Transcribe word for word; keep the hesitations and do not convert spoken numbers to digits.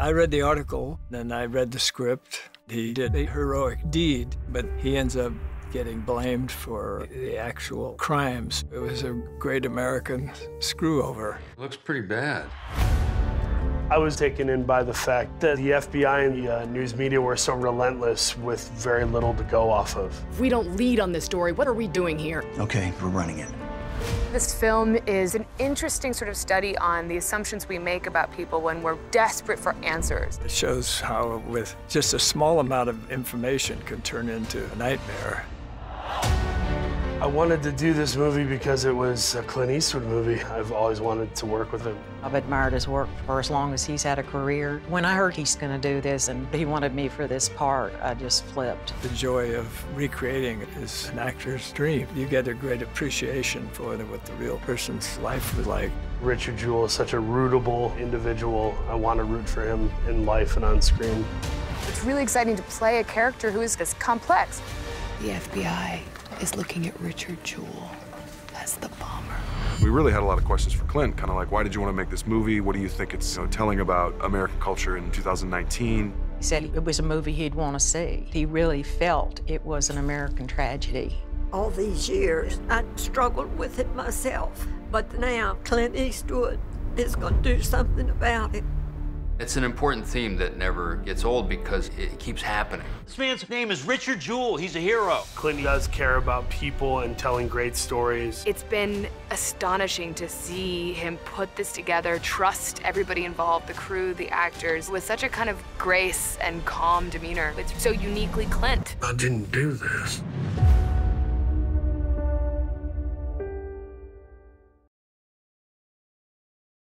I read the article, and I read the script. He did a heroic deed, but he ends up getting blamed for the actual crimes. It was a great American screw-over. Looks pretty bad. I was taken in by the fact that the F B I and the uh, news media were so relentless with very little to go off of. If we don't lead on this story, what are we doing here? Okay, we're running it. This film is an interesting sort of study on the assumptions we make about people when we're desperate for answers. It shows how, with just a small amount of information, can turn into a nightmare. I wanted to do this movie because it was a Clint Eastwood movie. I've always wanted to work with him. I've admired his work for as long as he's had a career. When I heard he's going to do this and he wanted me for this part, I just flipped. The joy of recreating is an actor's dream. You get a great appreciation for what the real person's life was like. Richard Jewell is such a rootable individual. I want to root for him in life and on screen. It's really exciting to play a character who is this complex. The F B I is looking at Richard Jewell as the bomber. We really had a lot of questions for Clint, kind of like, why did you want to make this movie? What do you think it's you know, telling about American culture in two thousand nineteen? He said it was a movie he'd want to see. He really felt it was an American tragedy. All these years, I struggled with it myself, but now Clint Eastwood is going to do something about it. It's an important theme that never gets old because it keeps happening. This man's name is Richard Jewell. He's a hero. Clint does care about people and telling great stories. It's been astonishing to see him put this together, trust everybody involved, the crew, the actors, with such a kind of grace and calm demeanor. It's so uniquely Clint. I didn't do this.